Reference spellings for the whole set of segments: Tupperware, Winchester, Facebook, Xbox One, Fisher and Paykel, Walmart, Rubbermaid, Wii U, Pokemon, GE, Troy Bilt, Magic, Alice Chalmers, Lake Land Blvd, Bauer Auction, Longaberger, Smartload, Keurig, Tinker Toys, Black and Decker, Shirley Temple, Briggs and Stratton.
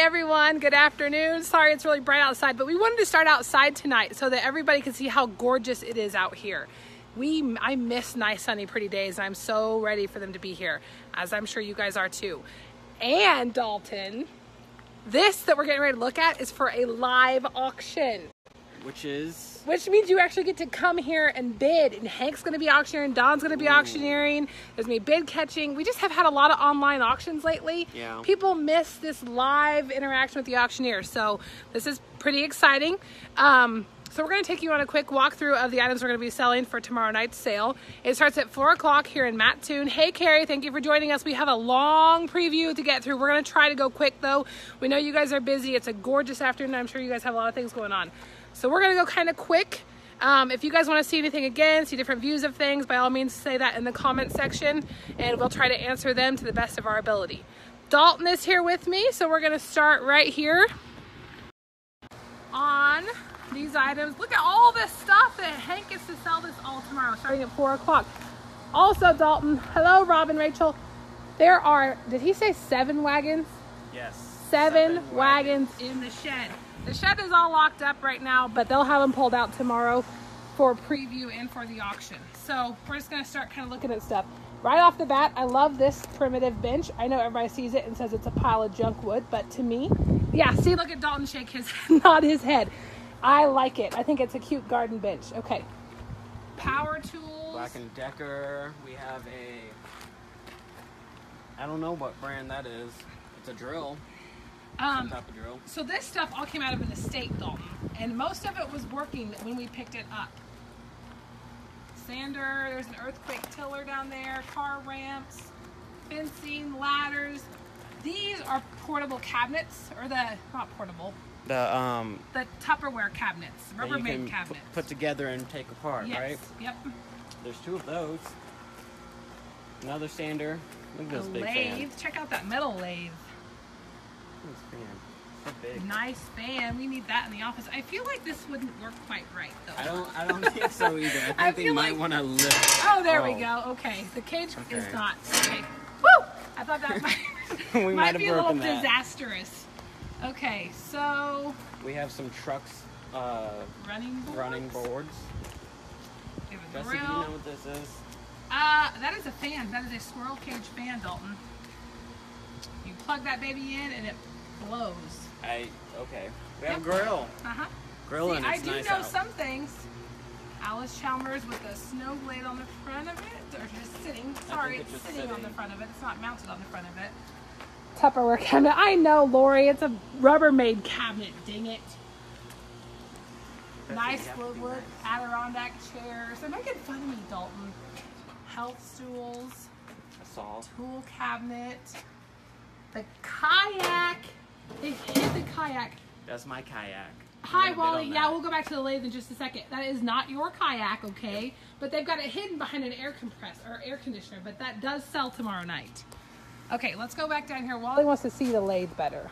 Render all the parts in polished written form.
everyone, good afternoon. Sorry it's really bright outside, but we wanted to start outside tonight so that everybody can see how gorgeous it is out here. I miss nice sunny pretty days, and I'm so ready for them to be here, as I'm sure you guys are too. And Dalton, this that we're getting ready to look at is for a live auction. Which means you actually get to come here and bid, and Hank's going to be auctioneering, Don's going to be auctioneering, there's going to be bid catching. We just have had a lot of online auctions lately. Yeah. People miss this live interaction with the auctioneer, so this is pretty exciting. So we're going to take you on a quick walkthrough of the items we're going to be selling for tomorrow night's sale. It starts at 4 o'clock here in Mattoon. Hey, Carrie, thank you for joining us. We have a long preview to get through. We're going to try to go quick, though. We know you guys are busy. It's a gorgeous afternoon. I'm sure you guys have a lot of things going on. So we're going to go kind of quick. If you guys want to see anything again, see different views of things, by all means say that in the comment section, and we'll try to answer them to the best of our ability. Dalton is here with me, so we're going to start right here on these items. Look at all this stuff that Hank gets to sell this all tomorrow, starting at 4 o'clock. Also, Dalton, hello, Rob and Rachel. There are, did he say 7 wagons? Yes. Seven wagons in the shed. The shed is all locked up right now, but they'll have them pulled out tomorrow for preview and for the auction. So we're just going to start kind of looking at stuff. Right off the bat, I love this primitive bench. I know everybody sees it and says it's a pile of junk wood, but to me, yeah, see, look at Dalton shake his head, nod his head. I like it. I think it's a cute garden bench. Okay. Power tools. Black and Decker. We have a, I don't know what brand that is. It's a drill. So this stuff all came out of an estate, Dalton, and most of it was working when we picked it up. Sander, there's an earthquake tiller down there, car ramps, fencing, ladders. These are portable cabinets, or the, not portable. The Tupperware cabinets, Rubbermaid cabinets. Put together and take apart, yes, right? Yep. There's 2 of those. Another sander. Look at this big lathe. Check out that metal lathe. So big. Nice fan. We need that in the office. I feel like this wouldn't work quite right, though. I don't think so either. I think they might want to lift. Oh, there we go. Okay, the cage is not. Okay. Woo! I thought that might be a little disastrous. Okay, so we have some trucks. Running boards. We have a grill. Do you know what this is? That is a fan. That is a squirrel cage fan, Dalton. You plug that baby in and it blows. We have a grill. Grilling. I do know some things. Alice Chalmers with the snow blade on the front of it, or just sitting. Sorry, it's sitting on the front of it. It's not mounted on the front of it. Tupperware cabinet. I know, Lori. It's a Rubbermaid cabinet. Dang it. Nice woodwork, Adirondack chairs. They're making fun of me, Dalton. Health stools. A saw. Tool cabinet. The kayak. They hid the kayak. That's my kayak. Hi, Wally. Yeah, we'll go back to the lathe in just a second. That is not your kayak, okay? Yep. But they've got it hidden behind an air compressor or air conditioner, but that does sell tomorrow night. Okay, let's go back down here. Wally wants to see the lathe better.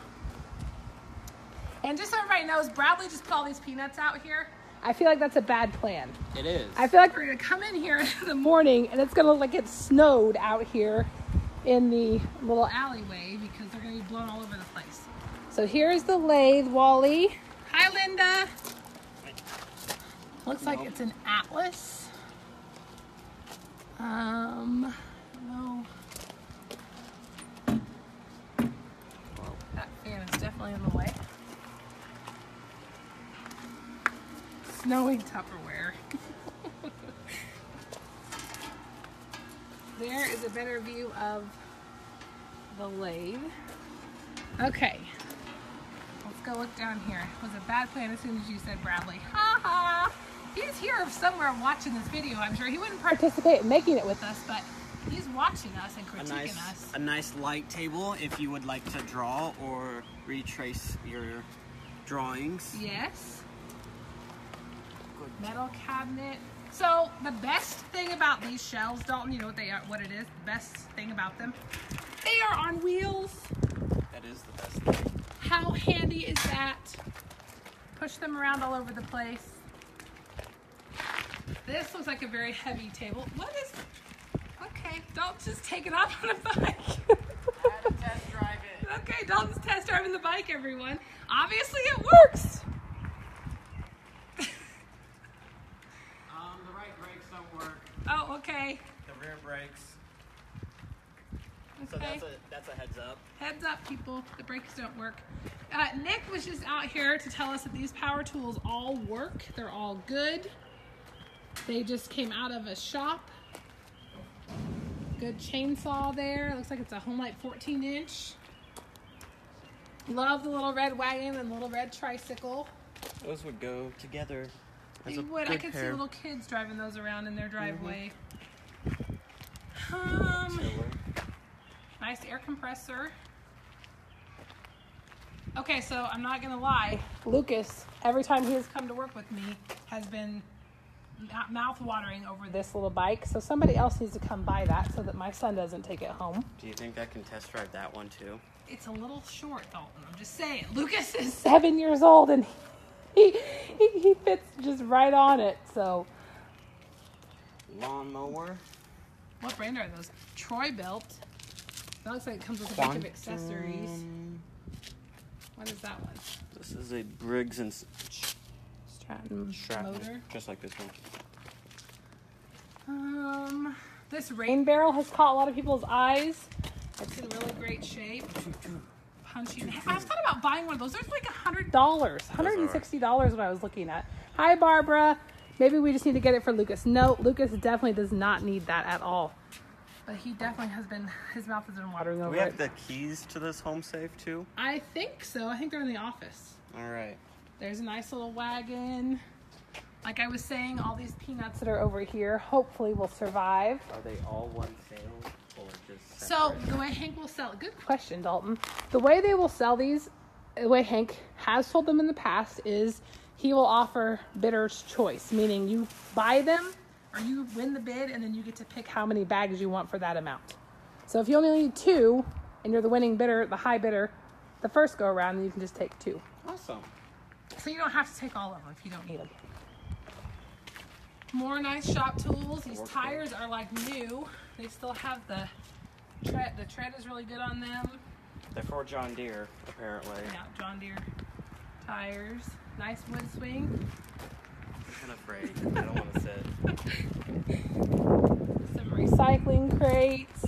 And just so everybody knows, Bradley just put all these peanuts out here. I feel like that's a bad plan. It is. I feel like we're going to come in here in the morning and it's going to look like it snowed out here in the little alleyway, because they're going to be blown all over the place. So here's the lathe, Wally. Hi, Linda. Looks like it's an Atlas. No. Well, that fan is definitely in the way. Snowing Tupperware. There is a better view of the lathe. Okay, let's go look down here. It was a bad plan as soon as you said Bradley. Ha ha! He's here somewhere watching this video, I'm sure. He wouldn't participate in making it with us, but he's watching us and critiquing us. A nice light table if you would like to draw or retrace your drawings. Yes. Good. Metal cabinet. So the best thing about these shelves, Dalton, you know what they are, what it is. The best thing about them, they are on wheels. That is the best thing. How handy is that? Push them around all over the place. This looks like a very heavy table. What is? Okay, Dalton just take it off on a bike. I had to test drive it. Okay, Dalton's test driving the bike, everyone. Obviously it works! The right brakes don't work. Oh, okay. The rear brakes. Okay. So that's a heads up. Heads up, people. The brakes don't work. Nick was just out here to tell us that these power tools all work. They're all good. They just came out of a shop. Good chainsaw there. Looks like it's a Home Lite 14-inch. Love the little red wagon and the little red tricycle. Those would go together. As a would. I could see little kids driving those around in their driveway. Mm-hmm. Nice air compressor. Okay, so I'm not gonna lie. Lucas, every time he has come to work with me, has been mouth-watering over this little bike. So somebody else needs to come buy that so that my son doesn't take it home. Do you think I can test drive that one too? It's a little short, Dalton. I'm just saying. Lucas is 7 years old and he fits just right on it. So lawnmower. What brand are those? Troy Bilt. That looks like it comes with a bunch of accessories. What is that one? This is a Briggs and Stratton motor, just like this one. This rain barrel has caught a lot of people's eyes. It's in really great shape. Punchy. I was thought about buying one of those. There's like $100, $160 when I was looking at. Hi, Barbara. Maybe we just need to get it for Lucas. No, Lucas definitely does not need that at all. But he definitely has been, his mouth has been watering over it. Do we have the keys to this home safe too? I think so. I think they're in the office. All right. There's a nice little wagon. Like I was saying, all these peanuts that are over here hopefully will survive. Are they all one sale? So the way Hank will sell, good question, Dalton. The way they will sell these, the way Hank has told them in the past, is he will offer bidder's choice, meaning you buy them or you win the bid and then you get to pick how many bags you want for that amount. So if you only need two and you're the winning bidder, the high bidder, the first go around, then you can just take two. Awesome. So you don't have to take all of them if you don't need them. More nice shop tools. These tires are like new. They still have the tread. The tread is really good on them. They're for John Deere, apparently. Yeah, John Deere tires. Nice wood swing. I'm kind of afraid. I don't want to sit. Some recycling crates.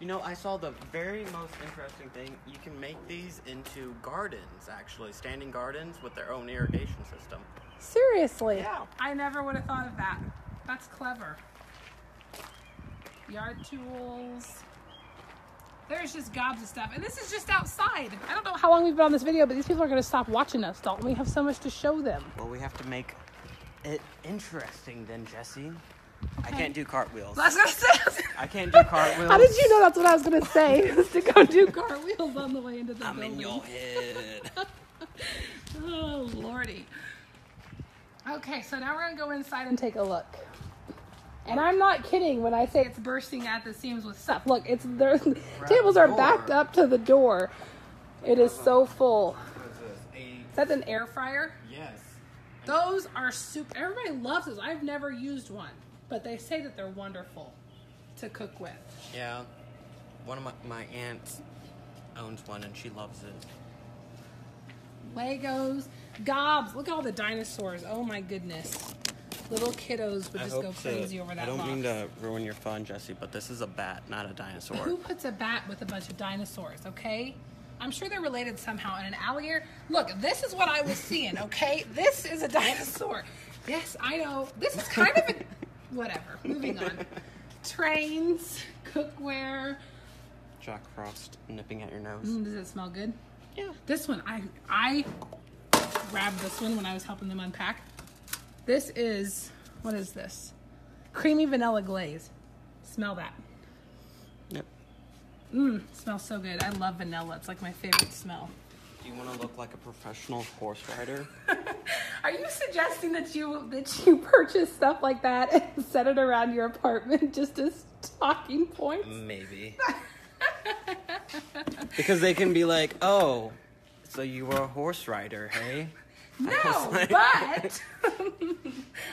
You know, I saw the very most interesting thing. You can make these into gardens, actually. Standing gardens with their own irrigation system. Seriously? Yeah. I never would have thought of that. That's clever. Yard tools. There's just gobs of stuff. And this is just outside. I don't know how long we've been on this video, but these people are going to stop watching us, Dalton. We have so much to show them. Well, we have to make it interesting then, Jesse. Okay. I can't do cartwheels. That's what I said. I can't do cartwheels. How did you know that's what I was going to say? Is to go do cartwheels on the way into the building. I'm in your head. Oh, Lordy. Okay, so now we're going to go inside and take a look. And I'm not kidding when I say it's bursting at the seams with stuff. Look, it's the tables are backed up to the door. It is so full. That's an air fryer? Yes. Those are super. Everybody loves those. I've never used one, but they say that they're wonderful to cook with. Yeah. One of my aunts owns one, and she loves it. Legos, gobs. Look at all the dinosaurs. Oh, my goodness. Little kiddos would just go crazy over that box. I don't mean to ruin your fun, Jesse, but this is a bat, not a dinosaur. Who puts a bat with a bunch of dinosaurs, okay? I'm sure they're related somehow. And an alligator. Look, this is what I was seeing, okay? This is a dinosaur. Yes, I know. This is kind of a... Whatever. Moving on. Trains, cookware. Jack Frost nipping at your nose. Does it smell good? Yeah. This one, I grabbed this one when I was helping them unpack. This is, what is this? Creamy vanilla glaze. Smell that. Yep. Smells so good. I love vanilla. It's like my favorite smell. Do you want to look like a professional horse rider? Are you suggesting that you purchase stuff like that and set it around your apartment just as talking points? Maybe. Because they can be like, oh, so you were a horse rider, hey? No, like... but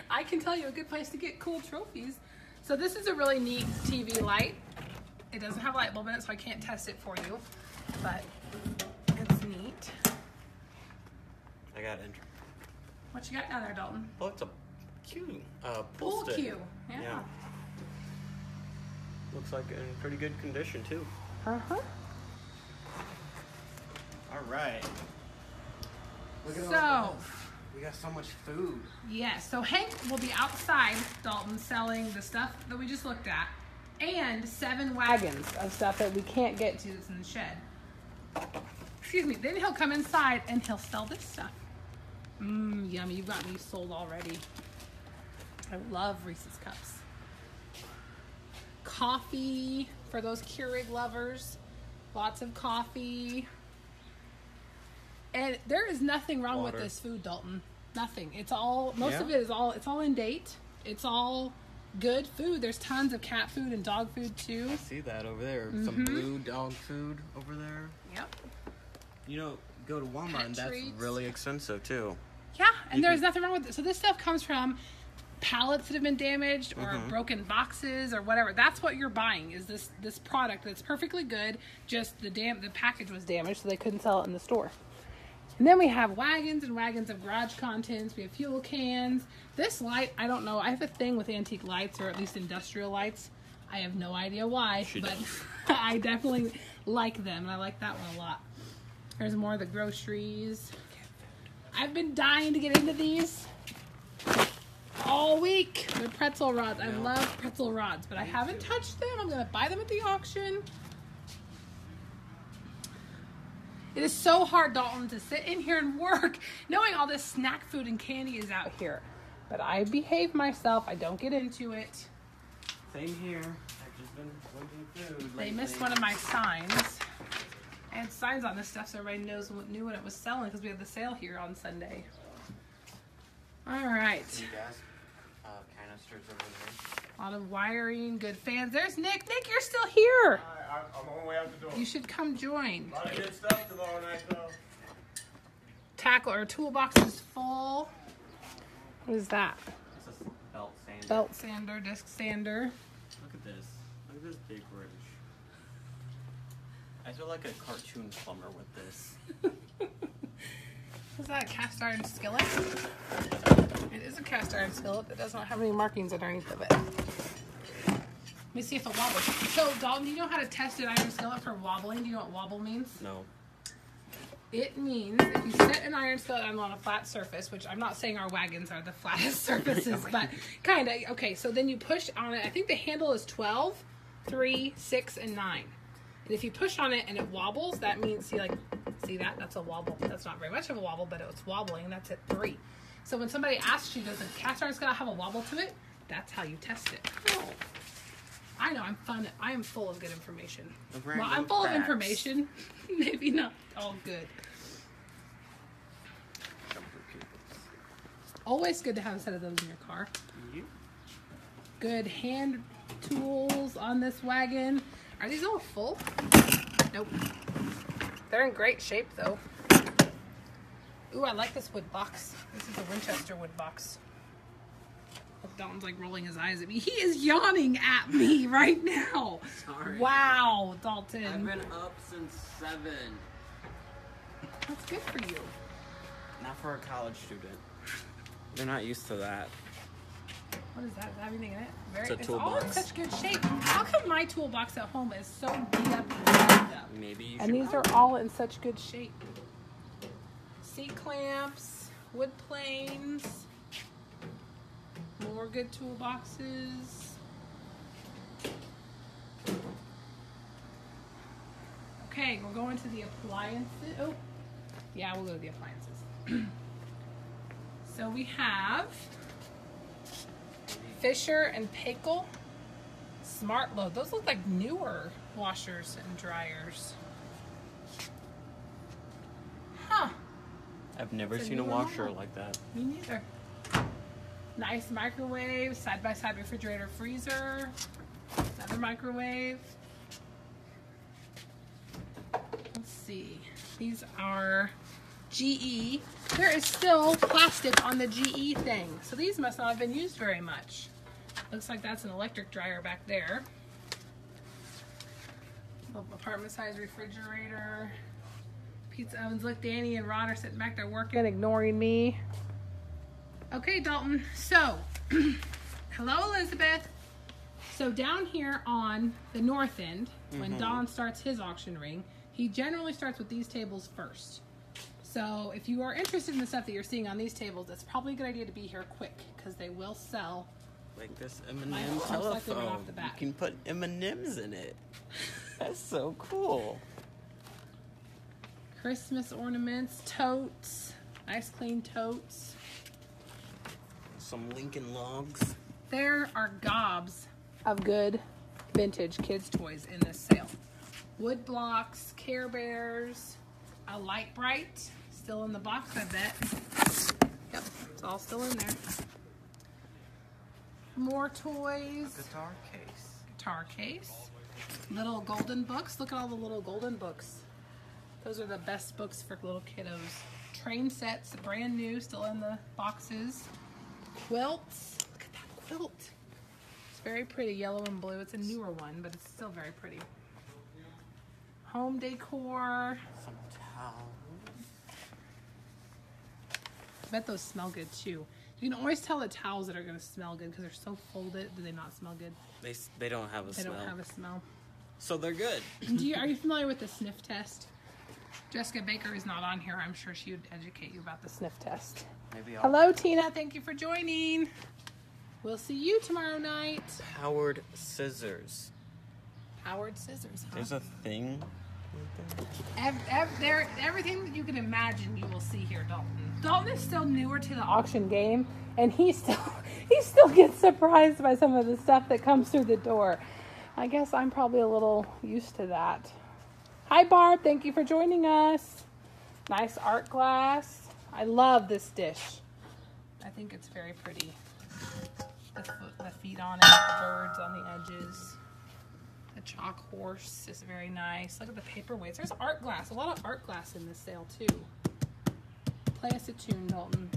I can tell you a good place to get cool trophies. So this is a really neat TV light. It doesn't have a light bulb in it, so I can't test it for you. but it's neat. I got it. What you got down there, Dalton? Oh, it's a cute pool stick. Cue, yeah. Looks like in pretty good condition, too. Uh-huh. All right. Look at all those. We got so much food. Yeah, so Hank will be outside, Dalton, selling the stuff that we just looked at. And 7 wagons of stuff that we can't get to that's in the shed. Excuse me. Then he'll come inside and he'll sell this stuff. Mmm, yummy. You've got me sold already. I love Reese's cups. Coffee for those Keurig lovers. Lots of coffee. And there is nothing wrong with this food, Dalton. Nothing. It's all, most of it is it's all in date. It's all good food. There's tons of cat food and dog food, too. I see that over there. Mm-hmm. Some blue dog food over there. Yep. You know, go to Walmart and that's really expensive, too. Yeah, and there's nothing wrong with it. So this stuff comes from pallets that have been damaged or broken boxes or whatever. That's what you're buying is this product that's perfectly good. Just the package was damaged, so they couldn't sell it in the store. And then we have wagons and wagons of garage contents. We have fuel cans. This light, I don't know. I have a thing with antique lights, or at least industrial lights. I have no idea why, but I definitely like them, and I like that one a lot. There's more of the groceries. I've been dying to get into these all week. They're pretzel rods. I love pretzel rods, but I haven't touched them. I'm going to buy them at the auction. It is so hard, Dalton, to sit in here and work knowing all this snack food and candy is out here. But I behave myself. I don't get into it. Same here. I've just been looking food lately. They missed one of my signs. I had signs on this stuff so everybody knew what it was selling because we had the sale here on Sunday. All right. You guys, canisters over there. A lot of wiring, good fans. There's Nick. Nick, you're still here. I'm on the way out the door. You should come join. A lot of good stuff tomorrow night, though. Tackle or toolbox is full. What is that? It's a belt sander. Belt sander, disc sander. Look at this. Look at this big ridge. I feel like a cartoon plumber with this. Is that a cast iron skillet? It is a cast iron skillet that does not have any markings underneath of it. Let me see if it wobbles. So, Dalton, do you know how to test an iron skillet for wobbling? Do you know what wobble means? No. It means if you set an iron skillet on a flat surface, which I'm not saying our wagons are the flattest surfaces, but kind of. Okay, so then you push on it. I think the handle is 12, 3, 6, and 9. And if you push on it and it wobbles, that means, see that? That's a wobble. That's not very much of a wobble, but it's wobbling. That's at 3. So when somebody asks you, does a cast iron skillet have a wobble to it? That's how you test it. Oh. I know, I'm fun. I am full of good information. Well, I'm full of information. Maybe not all good. Always good to have a set of those in your car. Good hand tools on this wagon. Are these all full? Nope. They're in great shape, though. Ooh, I like this wood box. This is a Winchester wood box. Dalton's like rolling his eyes at me. He is yawning at me right now. Sorry. Wow, Dalton. I've been up since 7. That's good for you. Not for a college student. They're not used to that. What is that? Is that everything in it? It's a toolbox. All in such good shape. How come my toolbox at home is so beat up and jacked up? Maybe you and these are all in such good shape. Seat clamps, wood planes, more good toolboxes. Okay, we're going to the appliances. Oh, yeah, we'll go to the appliances. So we have Fisher and Paykel, Smartload. Those look like newer washers and dryers. Huh. I've never seen a washer like that. Me neither. Nice microwave, side-by-side refrigerator, freezer. Another microwave. Let's see. These are GE. There is still plastic on the GE thing, so these must not have been used very much. Looks like that's an electric dryer back there. apartment size refrigerator, pizza ovens. Look, Danny and Ron are sitting back there working and ignoring me. Okay, Dalton, so hello, Elizabeth. So down here on the north end, when Don starts his auction ring, he generally starts with these tables first. So if you are interested in the stuff that you're seeing on these tables, it's probably a good idea to be here quick because they will sell. Like this M&M telephone. Off the bat. You can put M&Ms in it. That's so cool. Christmas ornaments, totes, nice clean totes. Some Lincoln Logs. There are gobs of good vintage kids' toys in this sale. Wood blocks, Care Bears, a Light Bright, still in the box, I bet. Yep, it's all still in there. More toys. A guitar case. Guitar case. Little golden books. Look at all the little golden books. Those are the best books for little kiddos. Train sets, brand new, still in the boxes. Quilts. Look at that quilt. It's very pretty, yellow and blue. It's a newer one, but it's still very pretty. Home decor. Some towels. I bet those smell good too. You can always tell the towels that are going to smell good because they're so folded. Do they not smell good? They don't have a smell. They don't have a smell. So they're good. Are you familiar with the sniff test? Jessica Baker is not on here. I'm sure she would educate you about the sniff test. Maybe I'll... Hello, Tina. Thank you for joining. We'll see you tomorrow night. Powered scissors. Powered scissors, huh? There's a thing. Everything that you can imagine you will see here, Dalton. Dalton is still newer to the auction game, and he still gets surprised by some of the stuff that comes through the door. I guess I'm probably a little used to that. Hi, Barb. Thank you for joining us. Nice art glass. I love this dish. I think it's very pretty. The feet on it, the birds on the edges. The chalk horse is very nice. Look at the paperweights. There's art glass. A lot of art glass in this sale, too. Play us a tune, Dalton.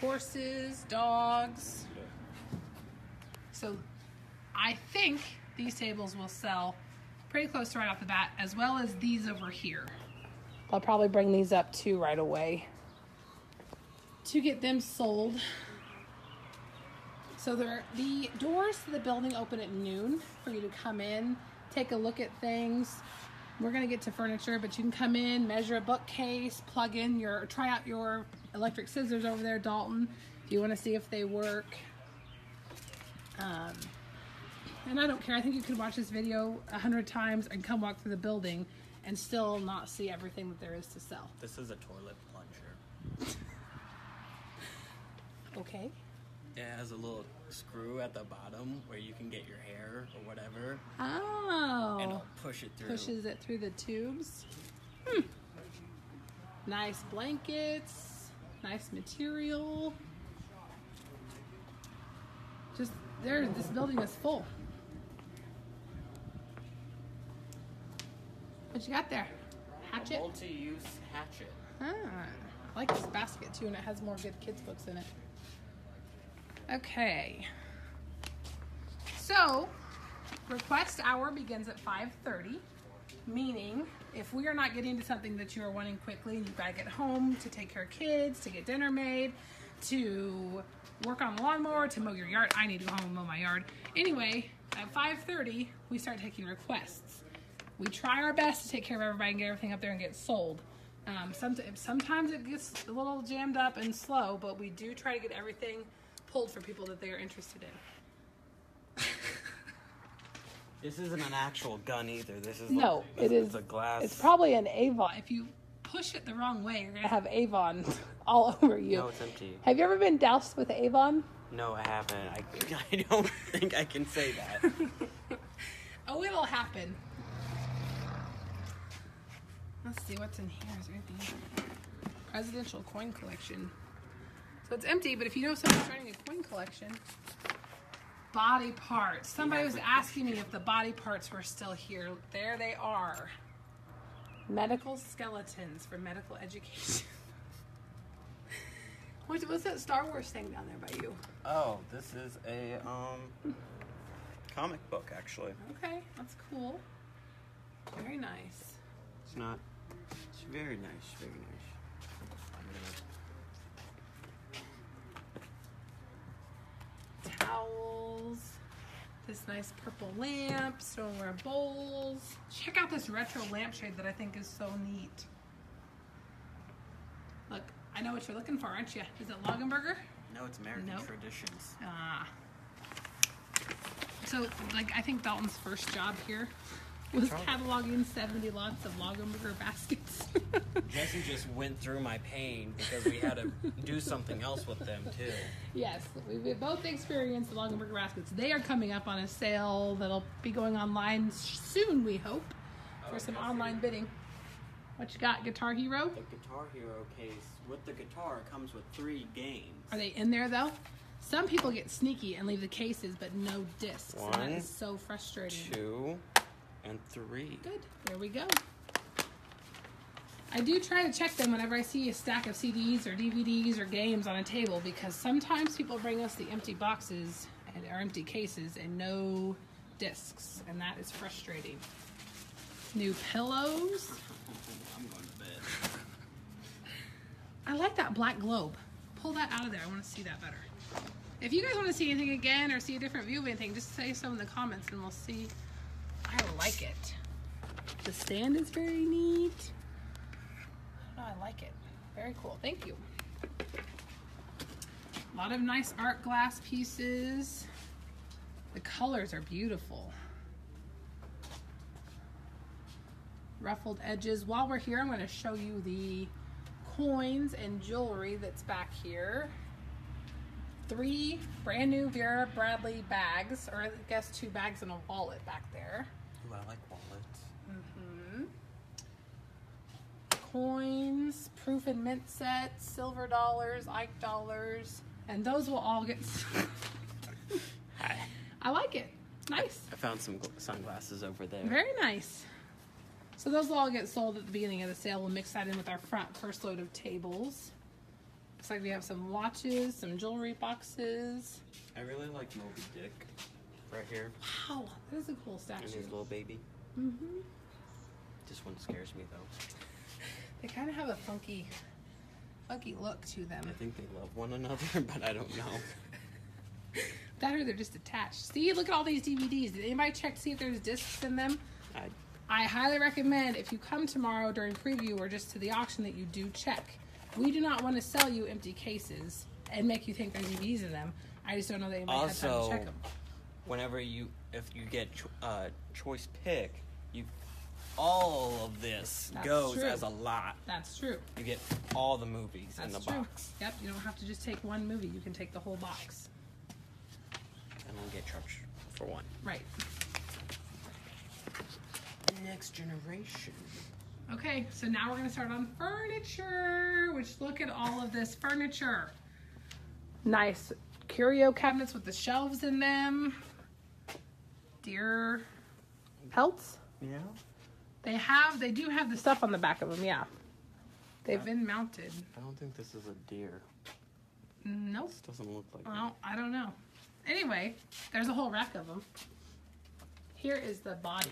Horses, dogs. So I think these tables will sell pretty close to right off the bat, as well as these over here. I'll probably bring these up, too, right away to get them sold. So the doors to the building open at noon for you to come in, take a look at things. We're going to get to furniture, but you can come in, measure a bookcase, plug in your, try out your electric scissors over there, Dalton, if you want to see if they work. And I don't care. I think you could watch this video 100 times and come walk through the building and still not see everything that there is to sell. This is a toilet plunger. Okay. It has a little screw at the bottom where you can get your hair or whatever. Oh. And it'll push it through. Pushes it through the tubes. Hmm. Nice blankets. Nice material. Just there, this building is full. What you got there? Hatchet? Multi-use hatchet. Ah. I like this basket too, and it has more good kids books in it. Okay, so request hour begins at 5:30, meaning if we are not getting to something that you are wanting quickly, and you've got to get home to take care of kids, to get dinner made, to work on the lawnmower, to mow your yard. I need to go home and mow my yard. Anyway, at 5:30, we start taking requests. We try our best to take care of everybody and get everything up there and get sold. Sometimes it gets a little jammed up and slow, but we do try to get everything pulled for people that they are interested in. This isn't an actual gun either. This is no, like, it is a glass. It's probably an Avon. If you push it the wrong way, you're gonna have Avon all over you. No, it's empty. Have you ever been doused with Avon? No, I haven't. I don't think I can say that. Oh, it'll happen. Let's see what's in here. Is there anything? Presidential coin collection. So it's empty, but if you know someone's running a coin collection, body parts. Somebody was asking me if the body parts were still here. There they are. Medical skeletons for medical education. What's that Star Wars thing down there by you? Oh, this is a comic book, actually. Okay, that's cool. Very nice. It's not. It's very nice. Very nice. Towels. This nice purple lamp. Stoneware bowls. Check out this retro lampshade that I think is so neat. Look, I know what you're looking for, aren't you? Is it Longaberger? No, it's American Traditions. Ah. So, like, I think Dalton's first job here was cataloging 70 lots of Longaberger baskets. Jesse just went through my pain because we had to do something else with them, too. Yes, we both experienced the Longaberger baskets. They are coming up on a sale that'll be going online soon, we hope, for some online bidding. What you got, Guitar Hero? The Guitar Hero case. With the guitar, it comes with 3 games. Are they in there, though? Some people get sneaky and leave the cases, but no discs. 1, and that is so frustrating. 2, and 3. Good. There we go. I do try to check them whenever I see a stack of CDs or DVDs or games on a table, because sometimes people bring us the empty boxes or empty cases and no discs, and that is frustrating. New pillows. I'm going to bed. I like that black globe. Pull that out of there. I want to see that better. If you guys want to see anything again or see a different view of anything, just say so in the comments and we'll see. I like it. The stand is very neat. No, I like it. Very cool. Thank you. A lot of nice art glass pieces. The colors are beautiful. Ruffled edges. While we're here, I'm going to show you the coins and jewelry that's back here. 3 brand new Vera Bradley bags, or I guess 2 bags and a wallet back there. Ooh, I like wallets. Mm-hmm. Coins, proof and mint sets, silver dollars, Ike dollars, and those will all get. I like it. Nice. I found some sunglasses over there. Very nice. So those will all get sold at the beginning of the sale. We'll mix that in with our first load of tables. Looks like we have some watches, some jewelry boxes. I really like Moby Dick right here. Wow, that is a cool statue. And his little baby. Mm-hmm. This one scares me, though. They kind of have a funky, funky look to them. I think they love one another, but I don't know. That or they're just attached. See, look at all these DVDs. Did anybody check to see if there's discs in them? I highly recommend if you come tomorrow during preview or just to the auction that you do check. We do not want to sell you empty cases and make you think there's DVDs in them. I just don't know that anybody has time to check them. Also, whenever if you get choice pick, all of this goes as a lot. That's true. You get all the movies in the box. Yep, you don't have to just take one movie. You can take the whole box. And we'll get charged for one. Right. Next generation. Okay, so now we're going to start on furniture, which look at all of this furniture. Nice curio cabinets with the shelves in them. Deer pelts? Yeah. They do have the stuff on the back of them, yeah. They've been mounted. I don't think this is a deer. Nope. This doesn't look like that. I don't know. Anyway, there's a whole rack of them. Here is the body.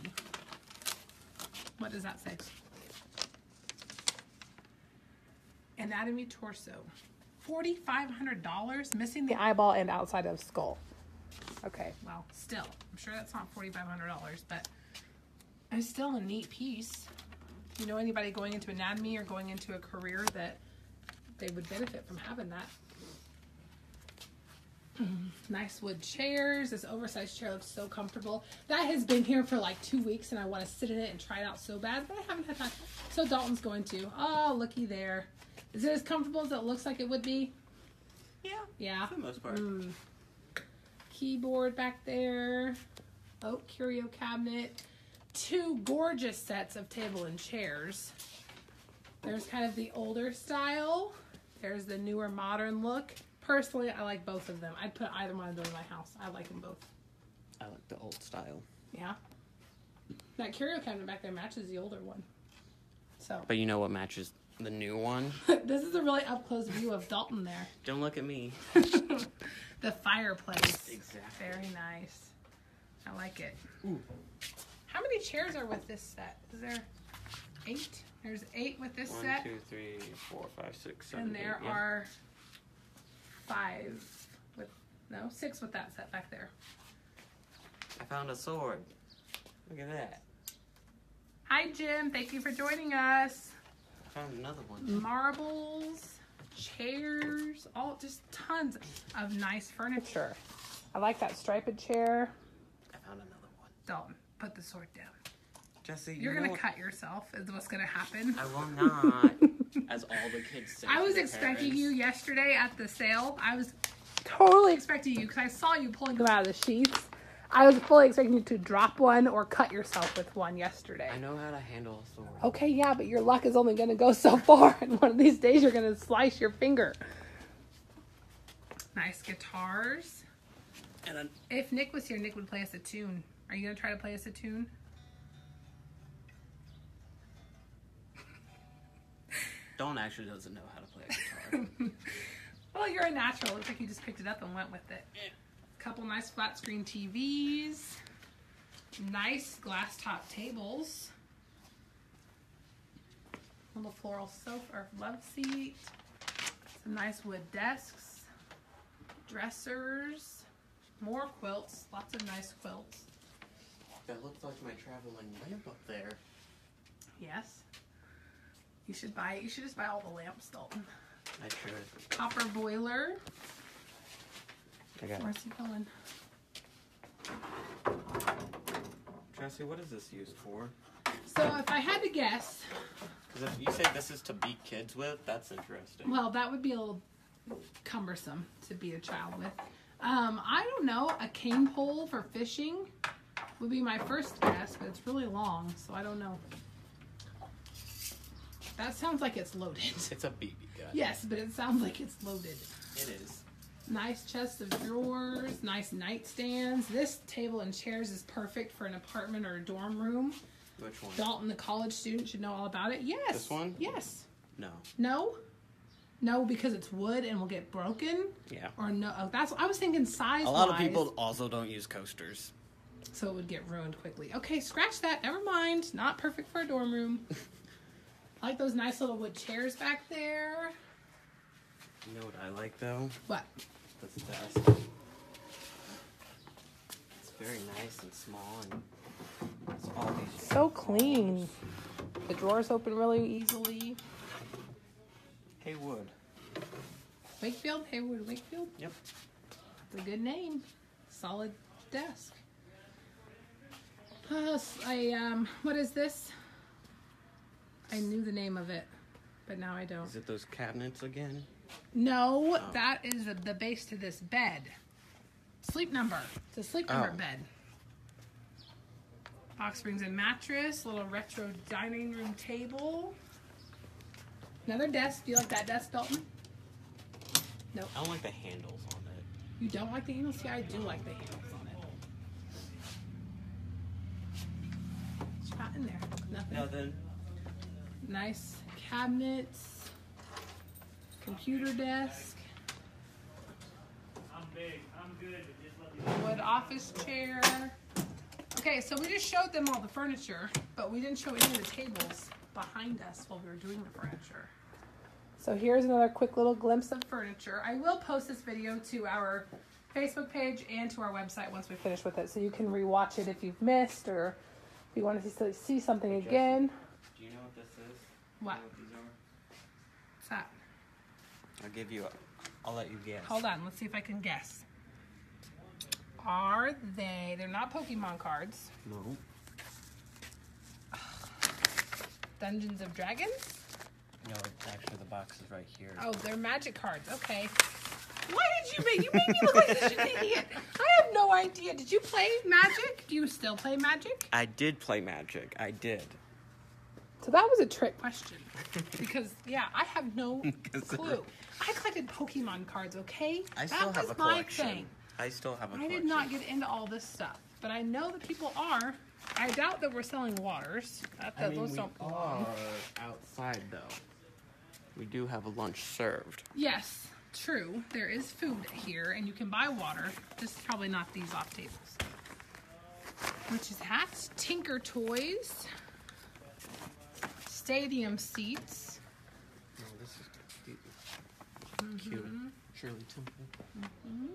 What does that say? Anatomy torso. $4,500 missing the eyeball and outside of skull. Okay, well, still. I'm sure that's not $4,500, but it's still a neat piece. You know anybody going into anatomy or going into a career that they would benefit from having that? Nice wood chairs. This oversized chair looks so comfortable. That has been here for like 2 weeks and I want to sit in it and try it out so bad, but I haven't had time. So Dalton's going to. Oh, looky there. Is it as comfortable as it looks like it would be? Yeah. Yeah. For the most part. Mm. Keyboard back there. Oh, curio cabinet. 2 gorgeous sets of table and chairs. There's kind of the older style. There's the newer modern look. Personally, I like both of them. I'd put either one of them in my house. I like them both. I like the old style. Yeah. That curio cabinet back there matches the older one. So. But you know what matches the new one? This is a really up-close view of Dalton there. Don't look at me. The fireplace. Exactly. Very nice. I like it. Ooh. How many chairs are with this set? Is there 8? There's 8 with this set. 1, 2, 3, 4, 5, 6, 7. And there are 6 with that set back there. I found a sword. Look at that. Hi, Jim. Thank you for joining us. I found another one. Marbles, chairs, all just tons of nice furniture. I like that striped chair. I found another one. Dalton, put the sword down. Jesse, you're going to cut yourself is what's going to happen. I will not, as all the kids say. I was expecting you yesterday at the sale. I was totally expecting you because I saw you pulling them out of the sheets. I was fully expecting you to drop one or cut yourself with one yesterday. I know how to handle a sword. Okay, yeah, but your luck is only going to go so far. And one of these days, you're going to slice your finger. Nice guitars. And then, if Nick was here, Nick would play us a tune. Are you going to try to play us a tune? Dawn actually doesn't know how to play a guitar. Well, you're a natural. Looks like you just picked it up and went with it. Yeah. Couple nice flat screen TVs, nice glass top tables, little floral sofa or love seat, some nice wood desks, dressers, more quilts, lots of nice quilts. That looks like my traveling lamp up there. Yes. You should buy, you should just buy all the lamps, Dalton. I should. Copper boiler. Where's he going? Jesse, what is this used for? So if I had to guess... Because if you say this is to beat kids with, that's interesting. Well, that would be a little cumbersome to beat a child with. I don't know. A cane pole for fishing would be my first guess, but it's really long, so I don't know. That sounds like it's loaded. It's a BB gun. Yes, but it sounds like it's loaded. It is. Nice chest of drawers, nice nightstands. This table and chairs is perfect for an apartment or a dorm room. Which one? Dalton, the college student, should know all about it. Yes. This one? Yes. No. No? No, because it's wood and will get broken? Yeah. Or no, oh, that's what I was thinking size-wise. A lot of people also don't use coasters. So it would get ruined quickly. Okay, scratch that. Never mind. Not perfect for a dorm room. I like those nice little wood chairs back there. You know what I like, though? What? This desk. It's very nice and small, and it's all these so clean. The drawers open really easily. Haywood. Wakefield? Haywood Wakefield? Yep. That's a good name. Solid desk. Plus, what is this? I knew the name of it, but now I don't. Is it those cabinets again? No, oh. That is the base to this bed. Sleep Number. It's a Sleep Number bed. Box springs and mattress. Little retro dining room table. Another desk. Do you like that desk, Dalton? Nope. I don't like the handles on it. You don't like the handles? Yeah, I do like the handles on it. It's not in there. Nothing. Nothing. Nice cabinets. Computer desk. I'm big. I'm good. Just wood office chair. Okay, so we just showed them all the furniture, but we didn't show any of the tables behind us while we were doing the furniture. So here's another quick little glimpse of furniture. I will post this video to our Facebook page and to our website once we finish with it, so you can rewatch it if you've missed or if you want to see something again. Do you know what this is? What? You know what these are? What's that? I'll let you guess. Hold on, let's see if I can guess. Are they, they're not Pokemon cards. No. Ugh. Dungeons of Dragons? No, it's actually the box is right here. Oh, they're Magic cards, okay. Why did you make me look like such an idiot? I have no idea. Did you play Magic? Do you still play Magic? I did play Magic, I did. So that was a trick question, because, yeah, I have no clue. I collected Pokemon cards, okay? I still have a collection. That was my thing. I still have a collection. I did not get into all this stuff, but I know that people are. I doubt that we're selling waters. I mean, those don't belong. Are outside, though. We do have a lunch served. Yes, true. There is food here, and you can buy water. Just probably not these off tables. which is hats, Tinker Toys, stadium seats. No, this is cute. Mm-hmm. Shirley Temple. Mm-hmm.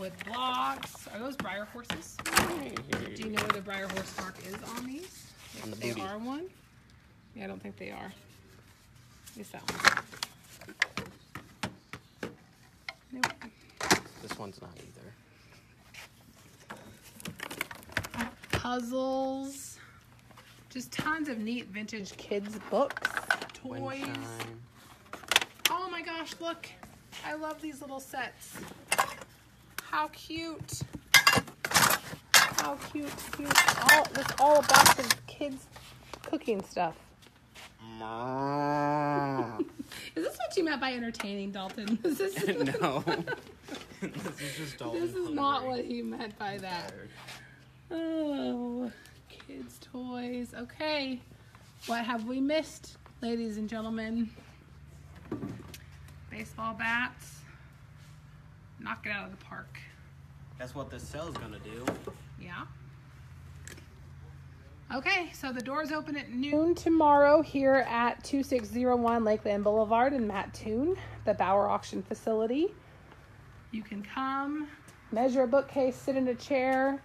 With blocks. Are those briar horses? Do you know where the briar horse mark is on these? If on the they booty. Are one? Yeah, I don't think they are. It's that one. Nope. This one's not either. Puzzles. Just tons of neat vintage kids books. Toys. Oh my gosh, look. I love these little sets. How cute. How cute, cute. That's all a box of kids cooking stuff. Is this what you meant by entertaining, Dalton? Is this no. This is just Dalton. This is hungry. Not what he meant by that. Oh, kids' toys. Okay. What have we missed, ladies and gentlemen? Baseball bats. Knock it out of the park. That's what this cell's gonna do. Yeah. Okay, so the doors open at noon tomorrow here at 2601 Lakeland Boulevard in Mattoon, the Bauer Auction Facility. You can come, measure a bookcase, sit in a chair,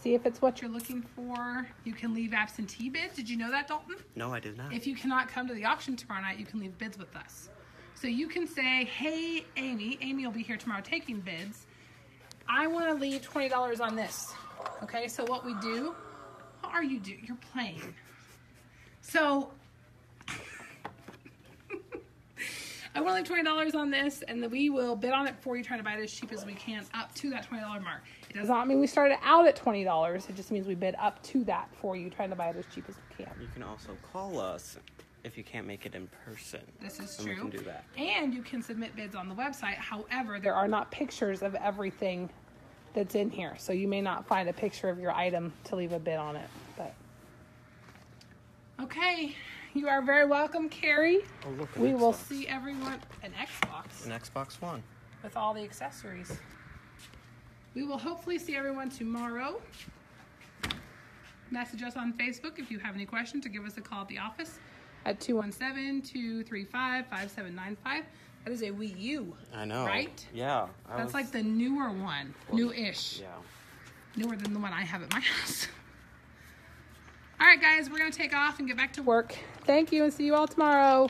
see if it's what you're looking for. You can leave absentee bids. Did you know that, Dalton? No, I did not. If you cannot come to the auction tomorrow night, you can leave bids with us. So you can say, hey, Amy will be here tomorrow taking bids. I want to leave $20 on this. Okay, so what we do, what are you doing? You're playing. So I want to leave $20 on this, and then we will bid on it for you, trying to buy it as cheap as we can up to that $20 mark. It does not mean we started out at $20. It just means we bid up to that for you, trying to buy it as cheap as we can. You can also call us. If you can't make it in person. This is true. You can do that. And you can submit bids on the website. However, there are not pictures of everything that's in here. So you may not find a picture of your item to leave a bid on it. But okay. You are very welcome, Carrie. Oh, look, we will see everyone an Xbox. An Xbox One. With all the accessories. We will hopefully see everyone tomorrow. Message us on Facebook if you have any questions, or give us a call at the office. At 217-235-5795. That is a Wii U. I know. Right? Yeah. That's like the newer one. Well, new-ish. Yeah. Newer than the one I have at my house. All right, guys. We're going to take off and get back to work. Thank you, and see you all tomorrow.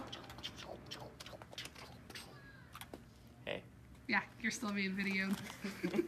Hey. Yeah, you're still being videoed.